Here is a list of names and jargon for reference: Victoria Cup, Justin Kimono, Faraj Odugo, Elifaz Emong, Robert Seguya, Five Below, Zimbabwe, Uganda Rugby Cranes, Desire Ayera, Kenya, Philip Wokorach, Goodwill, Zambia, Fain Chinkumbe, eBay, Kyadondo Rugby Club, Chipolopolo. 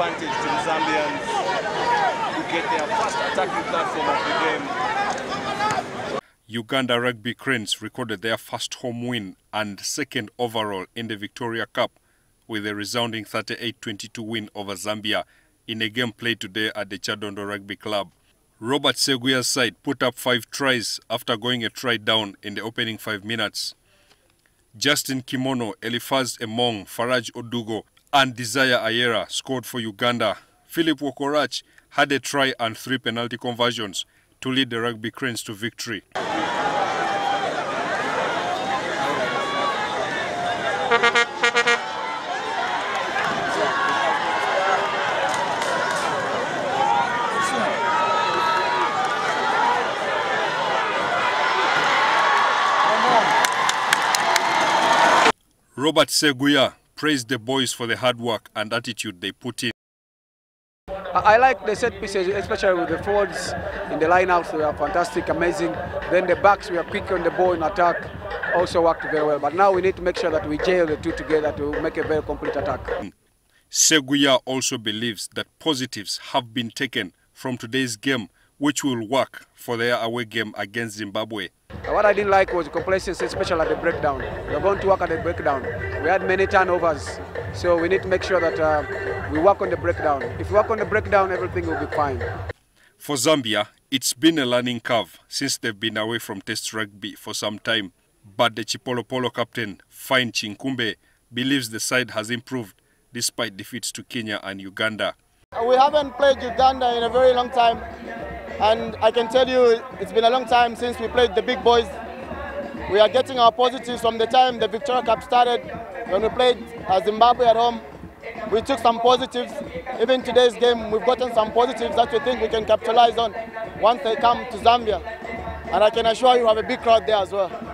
advantage to the Zambians to get their first attacking platform of the game. Uganda Rugby Cranes recorded their first home win and second overall in the Victoria Cup with a resounding 38-22 win over Zambia in a game played today at the Kyadondo Rugby Club. Robert Seguya's side put up 5 tries after going a try down in the opening 5 minutes. Justin Kimono, Elifaz Emong, Faraj Odugo and Desire Ayera scored for Uganda. Philip Wokorach had a try and 3 penalty conversions to lead the Rugby Cranes to victory. Robert Seguya praised the boys for the hard work and attitude they put in. I like the set pieces, especially with the forwards in the lineouts. They are fantastic, amazing. Then the backs, we are quick on the ball in attack, also worked very well. But now we need to make sure that we jail the two together to make a very complete attack. Seguya also believes that positives have been taken from today's game, which will work for their away game against Zimbabwe. What I didn't like was complacency, especially at the breakdown. We're going to work at the breakdown. We had many turnovers, so we need to make sure that we work on the breakdown. If we work on the breakdown, everything will be fine. For Zambia, it's been a learning curve since they've been away from Test rugby for some time. But the Chipolopolo captain, Fain Chinkumbe, believes the side has improved despite defeats to Kenya and Uganda. We haven't played Uganda in a very long time. And I can tell you, it's been a long time since we played the big boys. We are getting our positives from the time the Victoria Cup started. When we played Zimbabwe at home, we took some positives. Even today's game, we've gotten some positives that we think we can capitalize on once they come to Zambia. And I can assure you, we have a big crowd there as well.